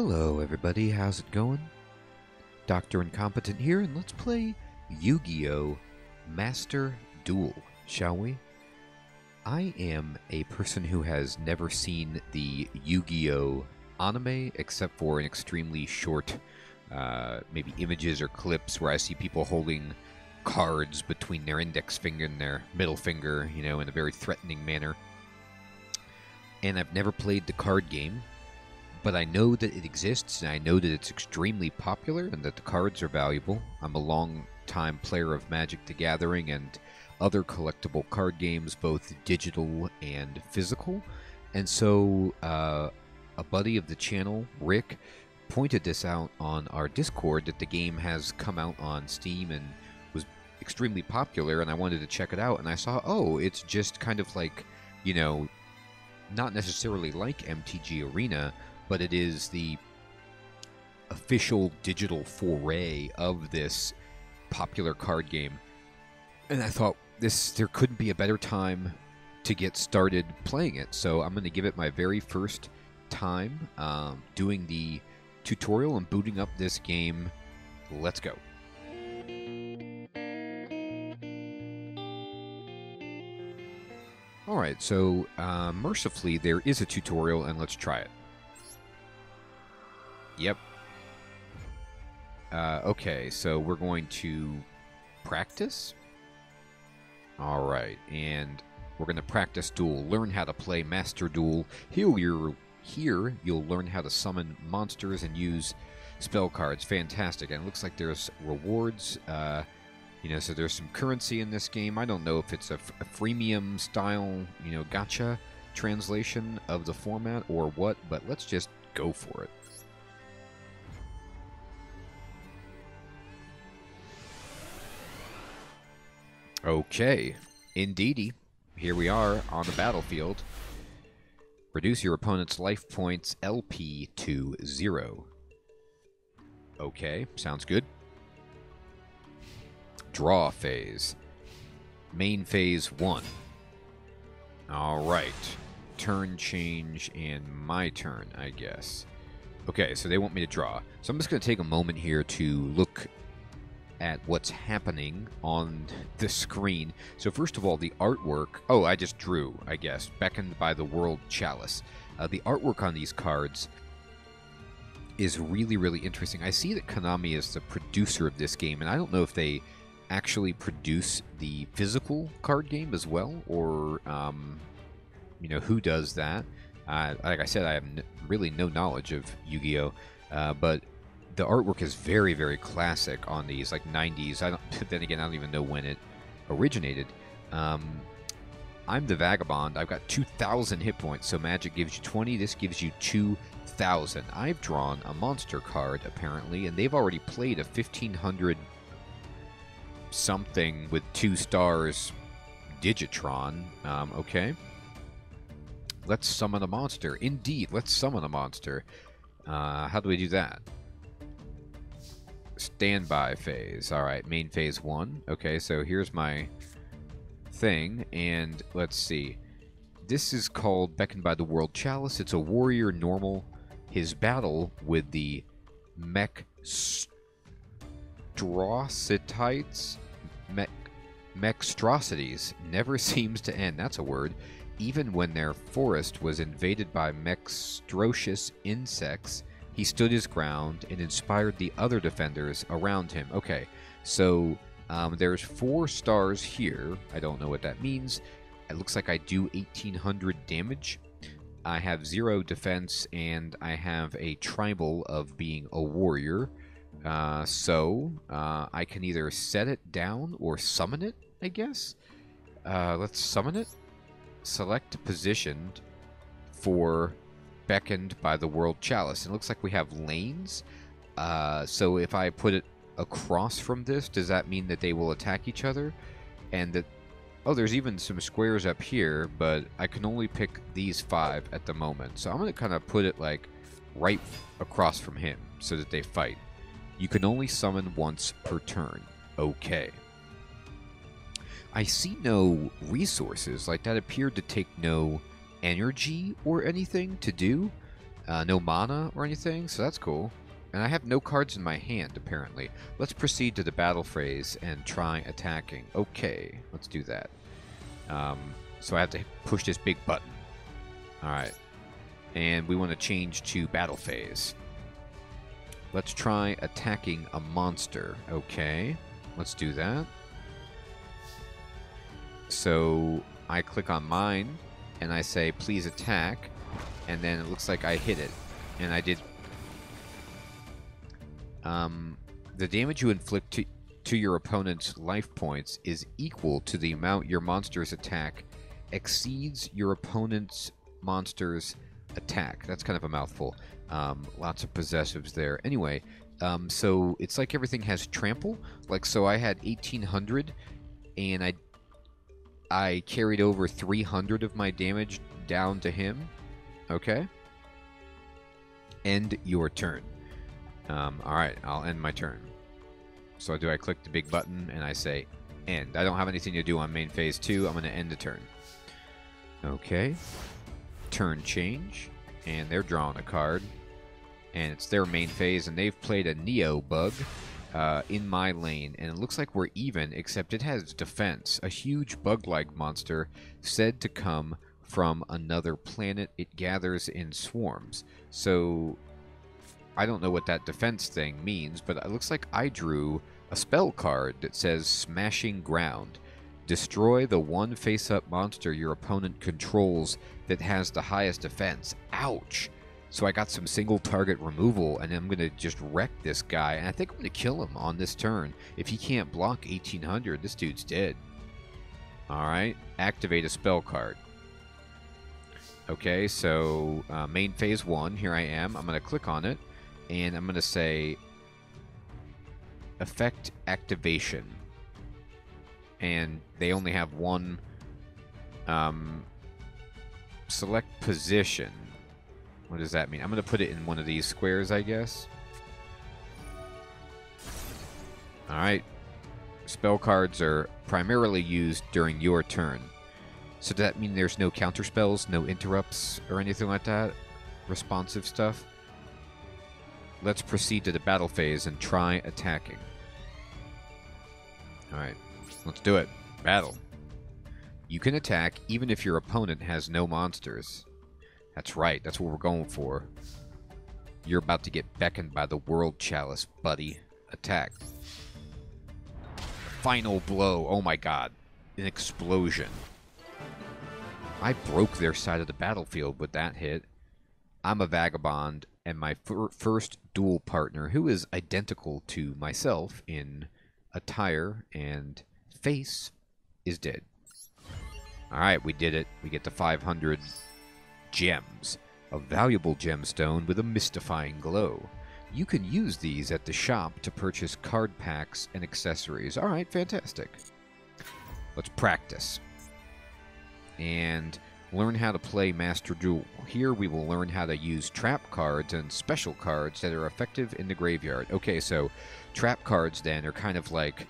Hello everybody, how's it going? Dr. Incompetent here, and let's play Yu-Gi-Oh! Master Duel, shall we? I am a person who has never seen the Yu-Gi-Oh! Anime, except for an extremely short, maybe images or clips where I see people holding cards between their index finger and their middle finger, you know, in a very threatening manner. And I've never played the card game, but I know that it exists, and I know that it's extremely popular, and that the cards are valuable. I'm a long-time player of Magic the Gathering and other collectible card games, both digital and physical, and so a buddy of the channel, Rick, pointed this out on our Discord, that the game has come out on Steam and was extremely popular, and I wanted to check it out, and I saw, oh, it's just kind of like, you know, not necessarily like MTG Arena, but it is the official digital foray of this popular card game. And I thought, there couldn't be a better time to get started playing it. So I'm going to give it my very first time doing the tutorial and booting up this game. Let's go. All right, so mercifully, there is a tutorial, and let's try it. Yep. Okay, so we're going to practice. Alright, and we're going to practice Duel, learn how to play Master Duel. Here you'll learn how to summon monsters and use spell cards. Fantastic. And it looks like there's rewards, you know, so there's some currency in this game. I don't know if it's a freemium style, you know, gacha translation of the format or what, but let's just go for it. Okay, indeedy. Here we are on the battlefield. Reduce your opponent's life points LP to 0. Okay, sounds good. Draw phase. Main phase 1. Alright. Turn change and my turn, I guess. Okay, so they want me to draw. So I'm just going to take a moment here to look at what's happening on the screen. So first of all, the artwork. Oh, I just drew, I guess. Beckoned by the World Chalice. The artwork on these cards is really, really interesting. I see that Konami is the producer of this game, and I don't know if they actually produce the physical card game as well, or, you know, who does that. Like I said, I have really no knowledge of Yu-Gi-Oh! But the artwork is very, very classic on these, like 90s. Then again, I don't even know when it originated. I'm the Vagabond. I've got 2,000 hit points, so Magic gives you 20. This gives you 2,000. I've drawn a monster card, apparently, and they've already played a 1,500-something with 2 stars Digitron. Okay. Let's summon a monster. Indeed, let's summon a monster. How do we do that? Standby phase. Alright, main phase 1. Okay, so here's my thing, and let's see. This is called Beckoned by the World Chalice. It's a warrior normal. His battle with the Mechstrosities never seems to end. That's a word. Even when their forest was invaded by mechstrocious insects, he stood his ground and inspired the other defenders around him. Okay, so there's 4 stars here. I don't know what that means. It looks like I do 1,800 damage. I have 0 defense, and I have a tribal of being a warrior. So I can either set it down or summon it, I guess. Let's summon it. Select positioned for Beckoned by the World Chalice. It looks like we have lanes. So if I put it across from this, does that mean that they will attack each other? And that... Oh, there's even some squares up here, but I can only pick these 5 at the moment. So I'm going to kind of put it, like, right across from him so that they fight. You can only summon once per turn. Okay. I see no resources. Like, that appeared to take no energy or anything to do. No mana or anything, so that's cool. And I have no cards in my hand, apparently. Let's proceed to the battle phase and try attacking. Okay, let's do that. So I have to push this big button. Alright. And we want to change to battle phase. Let's try attacking a monster. Okay, let's do that. So I click on mine, and I say, please attack. And then it looks like I hit it. And I did... the damage you inflict to your opponent's life points is equal to the amount your monster's attack exceeds your opponent's monster's attack. That's kind of a mouthful. Lots of possessives there. Anyway, so it's like everything has trample. Like, so I had 1,800, and I carried over 300 of my damage down to him. Okay. End your turn. Alright, I'll end my turn. So do I click the big button and I say end. I don't have anything to do on main phase 2. I'm going to end the turn. Okay. Turn change. And they're drawing a card. And it's their main phase, and they've played a Neo Bug in my lane. And it looks like we're even, except it has defense. A huge bug-like monster said to come from another planet. It gathers in swarms. So... I don't know what that defense thing means, but it looks like I drew a spell card that says Smashing Ground. Destroy the one face-up monster your opponent controls that has the highest defense. Ouch! So I got some single target removal, and I'm going to just wreck this guy, and I think I'm going to kill him on this turn. If he can't block 1,800, this dude's dead. Alright, activate a spell card. Okay, so main phase 1, here I am. I'm going to click on it. And I'm going to say effect activation. And they only have one select position. What does that mean? I'm going to put it in one of these squares, I guess. Alright. Spell cards are primarily used during your turn. So does that mean there's no counter spells, no interrupts, or anything like that? Responsive stuff? Let's proceed to the battle phase and try attacking. Alright, let's do it. Battle. You can attack even if your opponent has no monsters. That's right, that's what we're going for. You're about to get beckoned by the World Chalice, buddy. Attack. Final blow. Oh my god. An explosion. I broke their side of the battlefield with that hit. I'm a vagabond. And my first duel partner, who is identical to myself in attire and face, is dead. Alright, we did it. We get the 500 gems. A valuable gemstone with a mystifying glow. You can use these at the shop to purchase card packs and accessories. Alright, fantastic. Let's practice. And... learn how to play Master Duel. Here we will learn how to use trap cards and special cards that are effective in the graveyard. Okay, so trap cards then are kind of like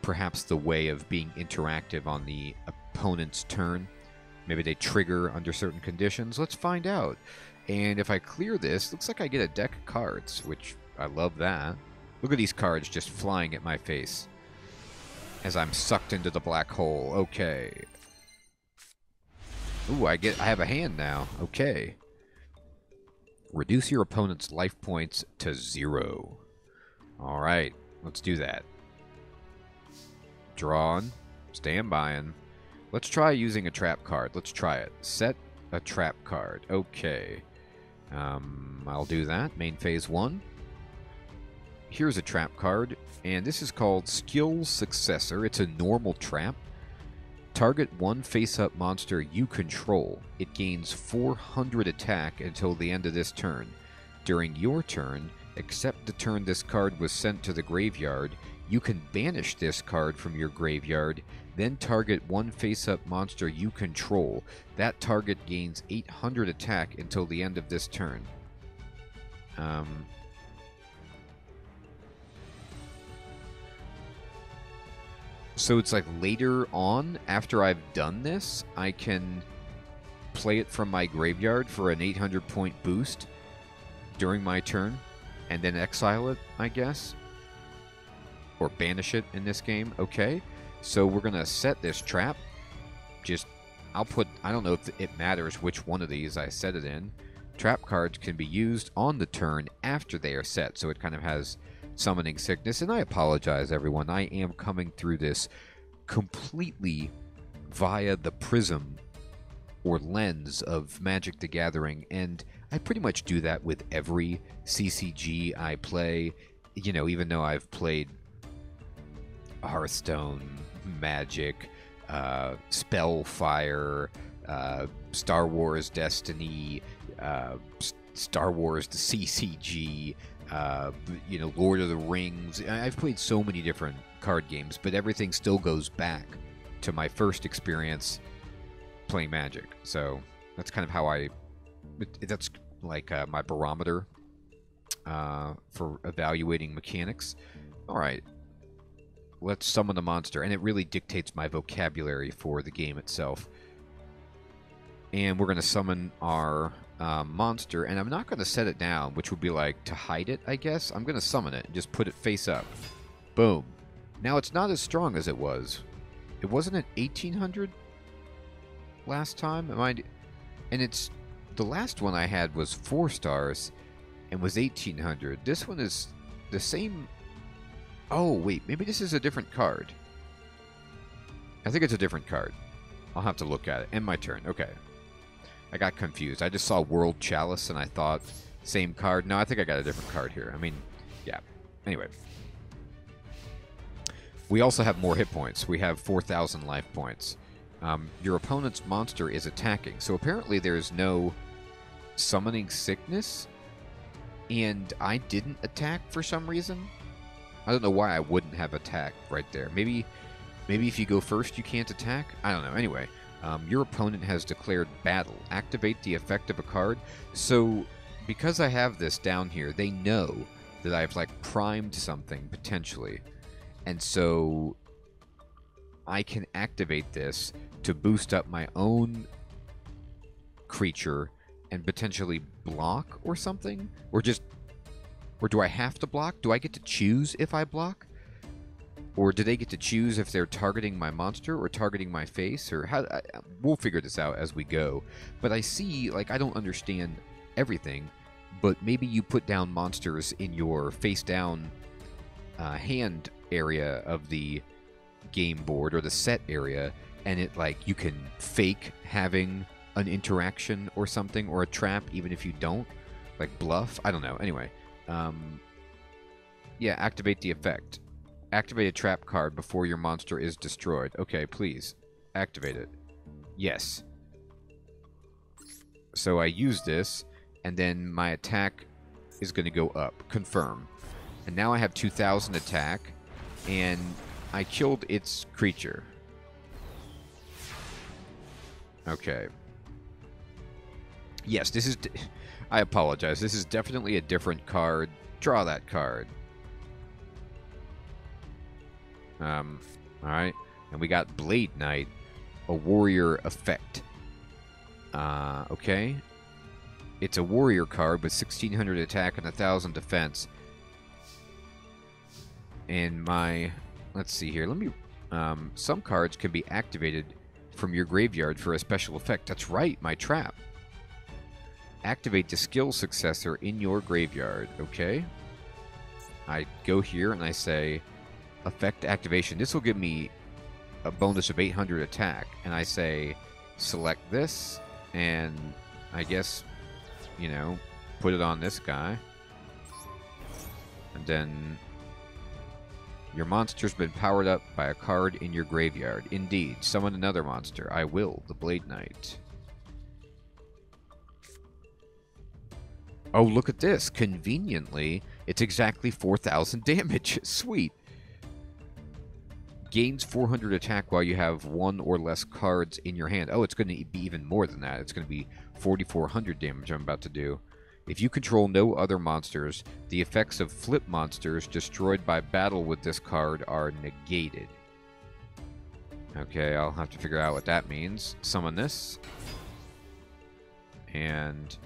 perhaps the way of being interactive on the opponent's turn. Maybe they trigger under certain conditions. Let's find out. And if I clear this, looks like I get a deck of cards, which I love that. Look at these cards just flying at my face as I'm sucked into the black hole. Okay. Ooh, I have a hand now. Okay. Reduce your opponent's life points to 0. Alright, let's do that. Drawn. Stand by. Let's try using a trap card. Let's try it. Set a trap card. Okay. I'll do that. Main phase 1. Here's a trap card, and this is called Skill Successor. It's a normal trap. Target one face-up monster you control. It gains 400 attack until the end of this turn. During your turn, except the turn this card was sent to the graveyard, you can banish this card from your graveyard, then target one face-up monster you control. That target gains 800 attack until the end of this turn. So it's like later on, after I've done this, I can play it from my graveyard for an 800 point boost during my turn, and then exile it, I guess, or banish it in this game. Okay, so we're gonna set this trap. Just, I'll put, I don't know if it matters which one of these I set it in. Trap cards can be used on the turn after they are set, so it kind of has summoning sickness. And I apologize, everyone. I am coming through this completely via the prism or lens of Magic the Gathering, and I pretty much do that with every CCG I play. You know, even though I've played Hearthstone, Magic, Spellfire, Star Wars Destiny, Star Wars the CCG, you know, Lord of the Rings. I've played so many different card games, but everything still goes back to my first experience playing Magic. So that's kind of how I, that's like my barometer for evaluating mechanics. All right, let's summon a monster, and it really dictates my vocabulary for the game itself. And we're going to summon our monster, and I'm not going to set it down, which would be like to hide it, I guess. I'm going to summon it and just put it face up. Boom. Now it's not as strong as it was. It wasn't at 1800 last time. Am I? And it's, the last one I had was 4 stars and was 1800. This one is the same. Oh, wait, maybe this is a different card. I think it's a different card. I'll have to look at it. End my turn. Okay. I got confused. I just saw World Chalice, and I thought, same card. No, I think I got a different card here. I mean, yeah. Anyway. We also have more hit points. We have 4,000 life points. Your opponent's monster is attacking. So apparently there's no summoning sickness, and I didn't attack for some reason. I don't know why I wouldn't have attacked right there. Maybe if you go first, you can't attack? I don't know. Anyway, your opponent has declared battle. Activate the effect of a card. So, because I have this down here, they know that I've, like, primed something, potentially. And so, I can activate this to boost up my own creature and potentially block or something? Or just... Or do I have to block? Do I get to choose if I block? Or do they get to choose if they're targeting my monster or targeting my face? Or how? We'll figure this out as we go. But I see, like, I don't understand everything, but maybe you put down monsters in your face-down hand area of the game board or the set area, and it, like, you can fake having an interaction or something, or a trap, even if you don't, like bluff. I don't know. Anyway. Yeah, activate the effect. Activate a trap card before your monster is destroyed. Okay, please. Activate it. Yes. So I use this, and then my attack is going to go up. Confirm. And now I have 2,000 attack, and I killed its creature. Okay. Yes, this is... I apologize. This is definitely a different card. Draw that card. All right. And we got Blade Knight, a warrior effect. Okay. It's a warrior card with 1,600 attack and 1,000 defense. And my... Let's see here. Let me... some cards can be activated from your graveyard for a special effect. That's right, my trap. Activate the Skill Successor in your graveyard. Okay. I go here and I say, effect activation. This will give me a bonus of 800 attack. And I say, select this, and I guess, you know, put it on this guy. And then, your monster's been powered up by a card in your graveyard. Indeed, summon another monster. I will, the Blade Knight. Oh, look at this. Conveniently, it's exactly 4,000 damage. Sweet. Gains 400 attack while you have 1 or less cards in your hand. Oh, it's going to be even more than that. It's going to be 4,400 damage I'm about to do. If you control no other monsters, the effects of flip monsters destroyed by battle with this card are negated. Okay, I'll have to figure out what that means. Summon this. And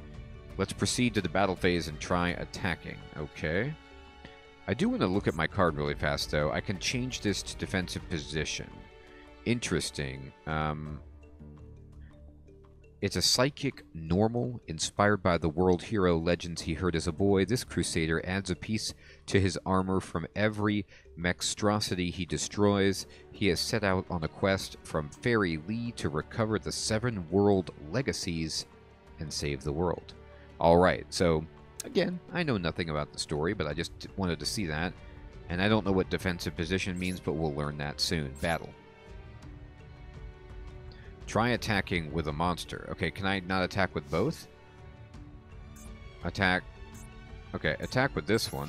let's proceed to the battle phase and try attacking. Okay. I do want to look at my card really fast, though. I can change this to defensive position. Interesting. It's a psychic normal, inspired by the world hero legends he heard as a boy. This crusader adds a piece to his armor from every monstrosity he destroys. He has set out on a quest from Fairy Lee to recover the seven world legacies and save the world. All right, so again, I know nothing about the story, but I just wanted to see that. And I don't know what defensive position means, but we'll learn that soon. Battle. Try attacking with a monster. Okay, can I not attack with both? Attack. Okay, attack with this one.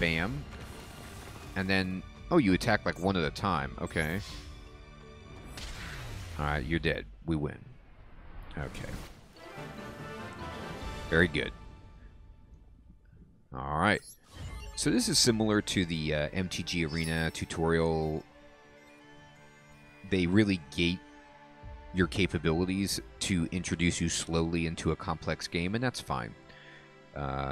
Bam. And then... oh, you attack like one at a time. Okay. Alright, you're dead. We win. Okay. Very good. Alright. So this is similar to the MTG Arena tutorial. They really gate your capabilities to introduce you slowly into a complex game, and that's fine.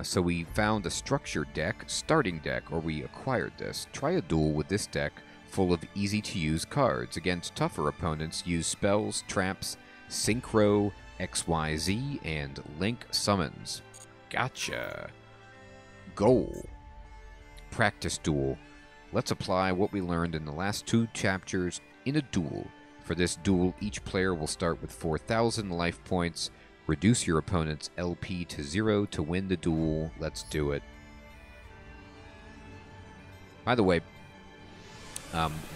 So we found a structure deck, starting deck, or we acquired this. Try a duel with this deck full of easy-to-use cards against tougher opponents. Use spells, traps, Synchro, XYZ, and Link summons. Gotcha. Goal. Practice duel. Let's apply what we learned in the last two chapters in a duel. For this duel, each player will start with 4,000 life points. Reduce your opponent's LP to 0 to win the duel. Let's do it. By the way,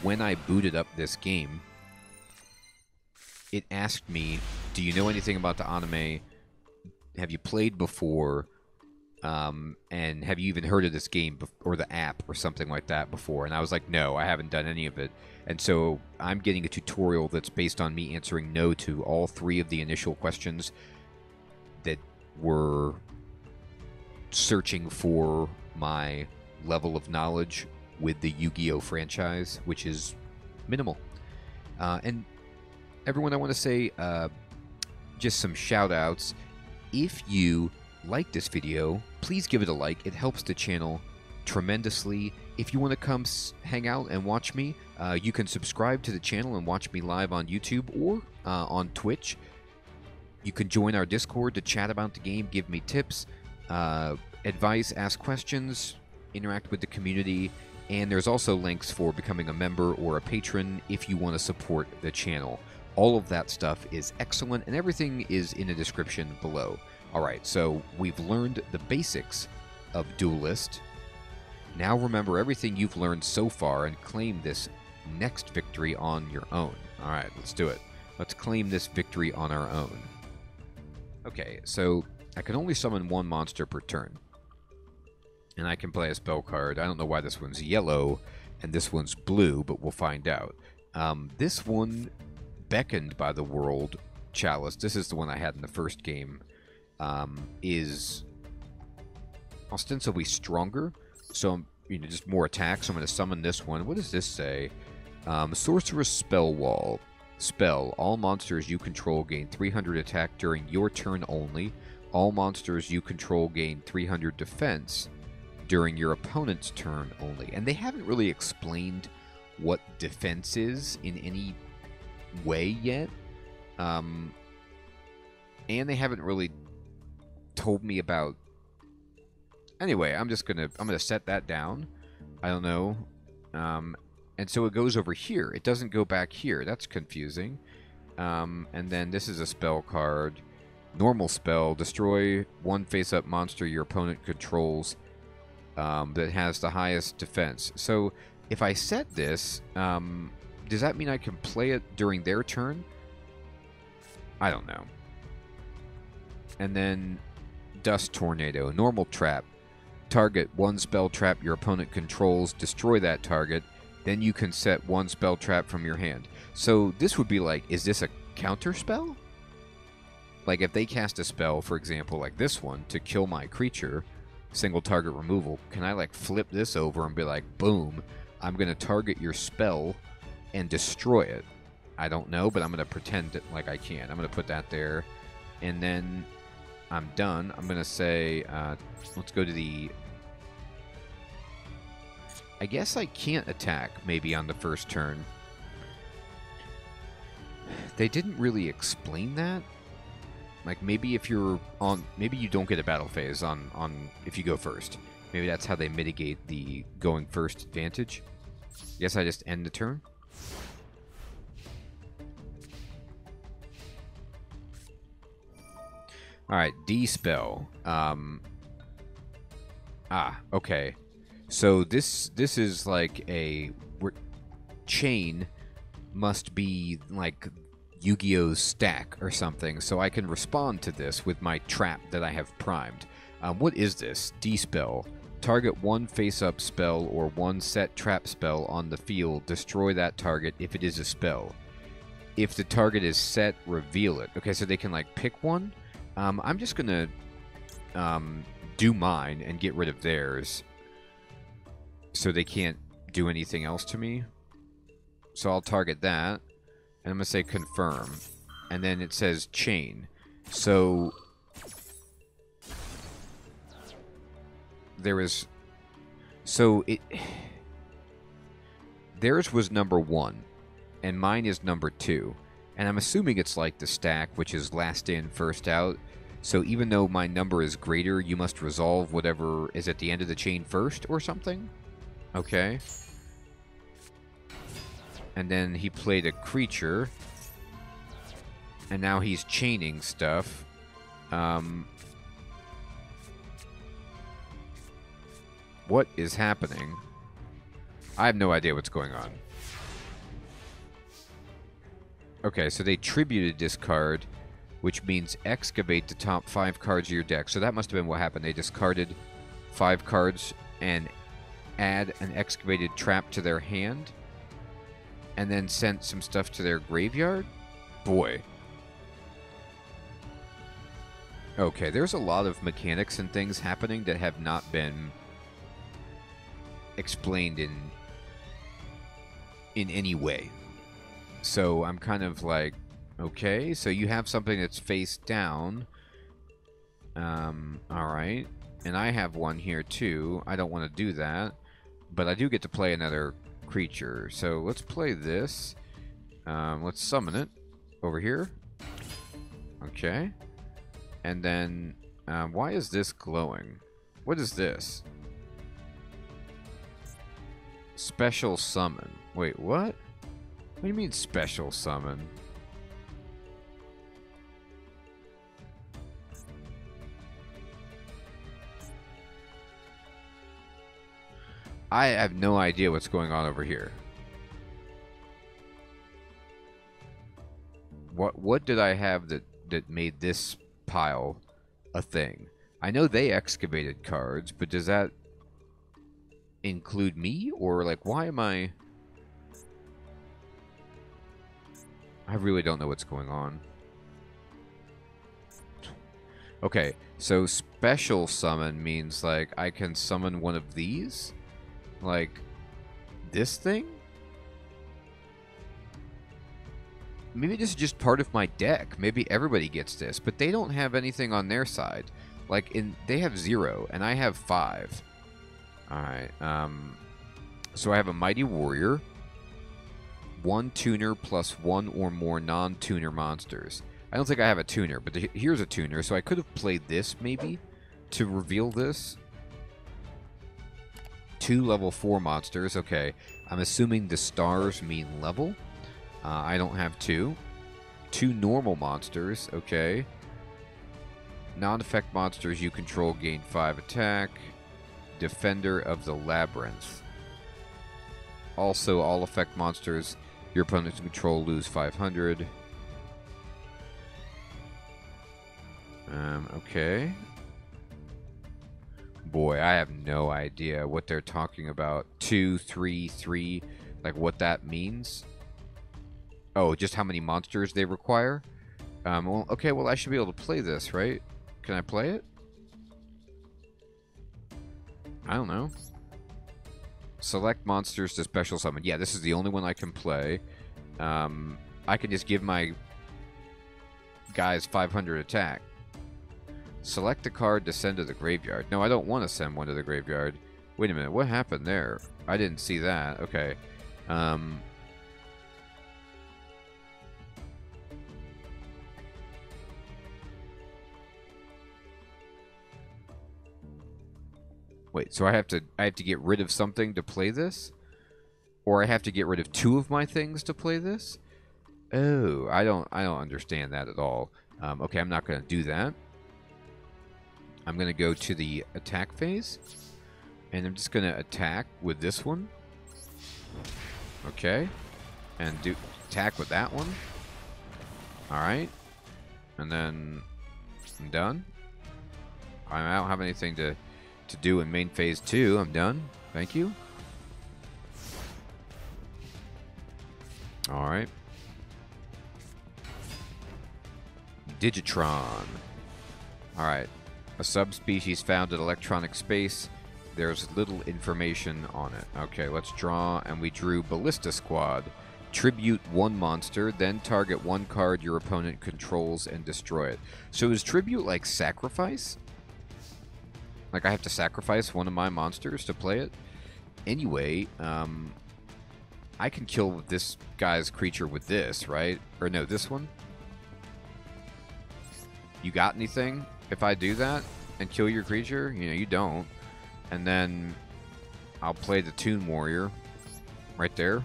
when I booted up this game, it asked me, do you know anything about the anime? Have you played before? And have you even heard of this game or the app or something like that before? And I was like, no, I haven't done any of it. And so I'm getting a tutorial that's based on me answering no to all three of the initial questions that were searching for my level of knowledge with the Yu-Gi-Oh franchise, which is minimal. And everyone, I want to say just some shout outs. If you like this video, please give it a like. It helps the channel tremendously. If you want to come hang out and watch me, you can subscribe to the channel and watch me live on YouTube or on Twitch. You can join our Discord to chat about the game, give me tips, advice, ask questions, interact with the community, and there's also links for becoming a member or a patron if you want to support the channel. All of that stuff is excellent, and everything is in the description below. Alright, so we've learned the basics of Duelist. Now remember everything you've learned so far and claim this next victory on your own. Alright, let's do it. Let's claim this victory on our own. Okay, so I can only summon one monster per turn. And I can play a spell card. I don't know why this one's yellow and this one's blue, but we'll find out. This one, Beckoned by the World Chalice, this is the one I had in the first game, is ostensibly stronger, so you know, just more attacks. I'm going to summon this one. What does this say? Sorceress spell wall. Spell. All monsters you control gain 300 attack during your turn only. All monsters you control gain 300 defense during your opponent's turn only. And they haven't really explained what defense is in any way yet. And they haven't really told me about. Anyway, I'm gonna set that down. I don't know. And so it goes over here. It doesn't go back here. That's confusing. And then this is a spell card. Normal spell. Destroy one face-up monster your opponent controls that has the highest defense. So if I set this, does that mean I can play it during their turn? I don't know. And then Dust Tornado. Normal trap. Target one spell trap your opponent controls. Destroy that target. Then you can set one spell trap from your hand. So this would be like, is this a counter spell? Like if they cast a spell, for example, like this one, to kill my creature, single target removal, can I like flip this over and be like, boom, I'm going to target your spell and destroy it? I don't know, but I'm going to pretend that like I can. I'm going to put that there. And then I'm done. I'm going to say, let's go to the... I guess I can't attack maybe on the first turn. They didn't really explain that. Like, maybe if you're on... Maybe you don't get a battle phase on if you go first. Maybe that's how they mitigate the going first advantage. I guess I just end the turn. Alright, D spell. Okay. So this is like a... Chain must be like... Yu-Gi-Oh's stack or something, so I can respond to this with my trap that I have primed. What is this? D spell. Target one face-up spell or one set trap spell on the field. Destroy that target if it is a spell. If the target is set, reveal it. Okay, so they can like pick one. I'm just gonna do mine and get rid of theirs, so they can't do anything else to me. So I'll target that. And I'm going to say confirm. And then it says chain. So there is... So it... Theirs was number 1. And mine is number 2. And I'm assuming it's like the stack, which is last in, first out. So even though my number is greater, you must resolve whatever is at the end of the chain first or something? Okay. And then he played a creature. And now he's chaining stuff. What is happening? I have no idea what's going on. Okay, so they tributed this card, which means excavate the top 5 cards of your deck. So that must have been what happened. They discarded 5 cards and add an excavated trap to their hand. And then sent some stuff to their graveyard? Boy. Okay, there's a lot of mechanics and things happening that have not been explained in any way. So I'm kind of like, okay, so you have something that's face down. Alright. And I have one here too. I don't want to do that. But I do get to play another creature. So let's play this. Let's summon it over here. Okay. And then why is this glowing? What is this? Special summon. Wait, what? What do you mean special summon? I have no idea what's going on over here. What did I have that made this pile a thing? I know they excavated cards, but does that include me? Or, like, why am I... I really don't know what's going on. Okay, so special summon means, like, I can summon one of these? Like, this thing? Maybe this is just part of my deck. Maybe everybody gets this, but they don't have anything on their side. Like, they have 0, and I have 5. Alright, so I have a Mighty Warrior, 1 tuner plus 1 or more non-tuner monsters. I don't think I have a tuner, but here's a tuner, so I could have played this, maybe, to reveal this. 2 level 4 monsters. Okay, I'm assuming the stars mean level. I don't have 2. 2 normal monsters. Okay. Non-effect monsters you control gain 5 attack. Defender of the Labyrinth. Also, all effect monsters your opponents control lose 500. Okay. Boy, I have no idea what they're talking about. 2, 3, 3, like what that means. Oh, just how many monsters they require. Well, okay, well I should be able to play this, right? Can I play it? I don't know. Select monsters to special summon. Yeah, this is the only one I can play. I can just give my guys 500 attack. Select a card to send to the graveyard. No, I don't want to send one to the graveyard. Wait a minute, what happened there? I didn't see that. Okay. Wait, so I have to get rid of something to play this? Or I have to get rid of two of my things to play this? Oh, I don't understand that at all. Okay, I'm not going to do that. I'm going to go to the attack phase. And I'm just going to attack with this one. Okay. And do attack with that one. Alright. And then I'm done. I don't have anything to do in main phase 2. I'm done. Thank you. Alright. Digitron. Alright. A subspecies found in electronic space. There's little information on it. Okay, let's draw, and we drew Ballista Squad. Tribute one monster, then target one card your opponent controls and destroy it. So is tribute like sacrifice? Like I have to sacrifice one of my monsters to play it? Anyway, I can kill this guy's creature with this, right? Or no, this one? You got anything? If I do that and kill your creature? You know, you don't. And then I'll play the Toon Warrior right there.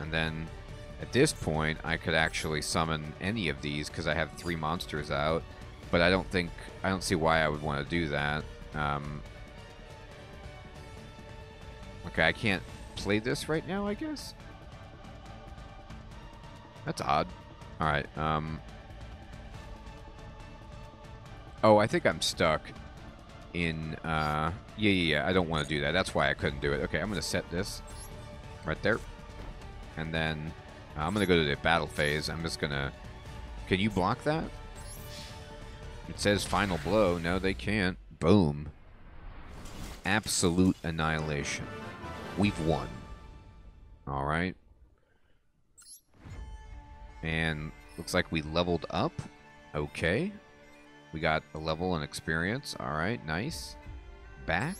And then at this point, I could actually summon any of these because I have three monsters out. But I don't see why I would want to do that. Okay, I can't play this right now, I guess. That's odd. All right. Oh, I think I'm stuck. Yeah, I don't want to do that. That's why I couldn't do it. Okay, I'm going to set this right there. And then I'm going to go to the battle phase. I'm just going to... Can you block that? It says final blow. No, they can't. Boom. Absolute annihilation. We've won. All right. And looks like we leveled up. Okay. We got a level and experience. Alright, nice. Back.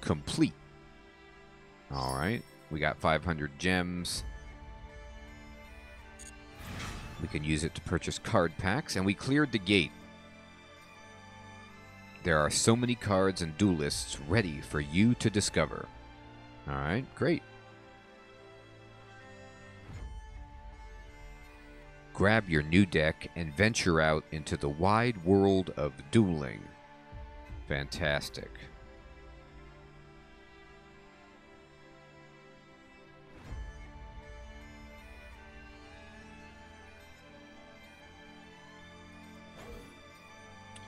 Complete. Alright. We got 500 gems. We can use it to purchase card packs. And we cleared the gate. There are so many cards and duel lists ready for you to discover. Alright, great. Grab your new deck and venture out into the wide world of dueling. Fantastic.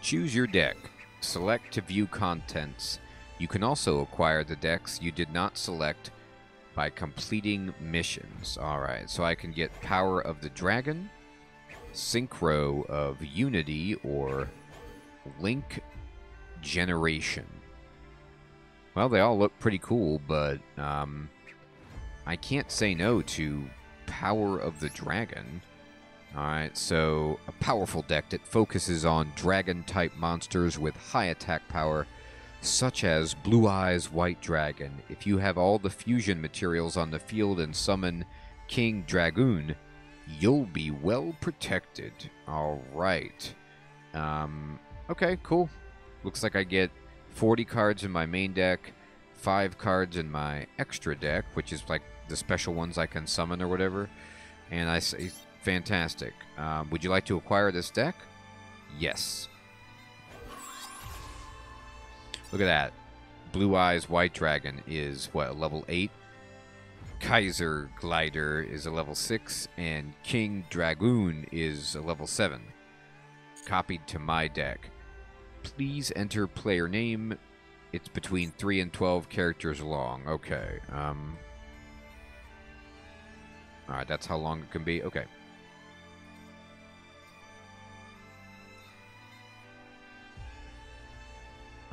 Choose your deck. Select to view contents. You can also acquire the decks you did not select by completing missions. Alright, so I can get Power of the Dragon, Synchro of Unity, or Link Generation. Well, they all look pretty cool, but I can't say no to Power of the Dragon. Alright, so a powerful deck that focuses on dragon-type monsters with high attack power, such as Blue Eyes White Dragon. If you have all the fusion materials on the field and summon King Dragoon, you'll be well protected. Alright. Okay, cool. Looks like I get 40 cards in my main deck, 5 cards in my extra deck, which is like the special ones I can summon or whatever. And I say, fantastic. Would you like to acquire this deck? Yes. Look at that. Blue Eyes White Dragon is, what, a level 8? Kaiser Glider is a level 6, and King Dragoon is a level 7. Copied to my deck. Please enter player name. It's between 3 and 12 characters long. Okay. Alright, that's how long it can be. Okay.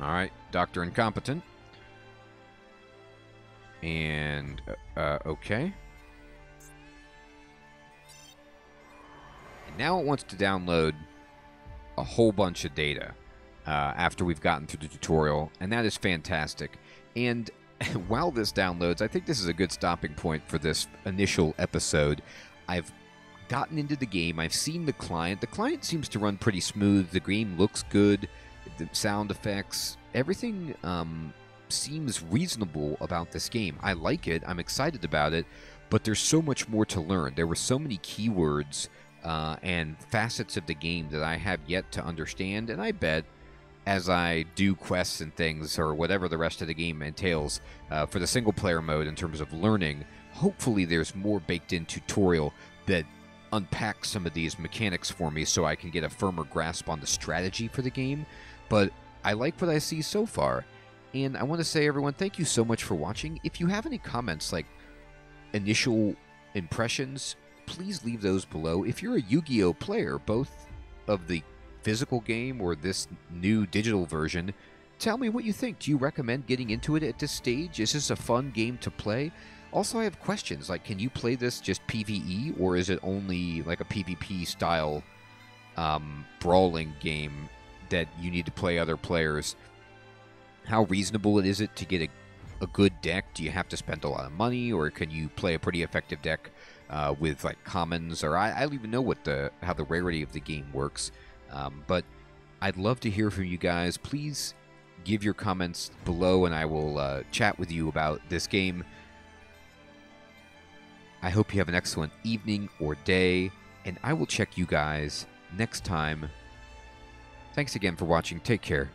Alright, Dr. Incompetent. And, okay. And now it wants to download a whole bunch of data after we've gotten through the tutorial, and that is fantastic. And while this downloads, I think this is a good stopping point for this initial episode. I've gotten into the game. I've seen the client. The client seems to run pretty smooth. The game looks good. The sound effects, everything seems reasonable about this game. I like it. I'm excited about it. But there's so much more to learn. There were so many keywords and facets of the game that I have yet to understand. And I bet as I do quests and things, or whatever the rest of the game entails for the single-player mode in terms of learning, hopefully there's more baked-in tutorial that unpacks some of these mechanics for me so I can get a firmer grasp on the strategy for the game. But I like what I see so far. And I want to say, everyone, thank you so much for watching. If you have any comments, like initial impressions, please leave those below. If you're a Yu-Gi-Oh player, both of the physical game or this new digital version, tell me what you think. Do you recommend getting into it at this stage? Is this a fun game to play? Also, I have questions like, can you play this just PvE, or is it only like a PvP style brawling game that you need to play other players? How reasonable is it to get a good deck? Do you have to spend a lot of money, or can you play a pretty effective deck with like commons? Or I don't even know what how the rarity of the game works, but I'd love to hear from you guys. Please give your comments below, and I will chat with you about this game. I hope you have an excellent evening or day, and I will check you guys next time. Thanks again for watching. Take care.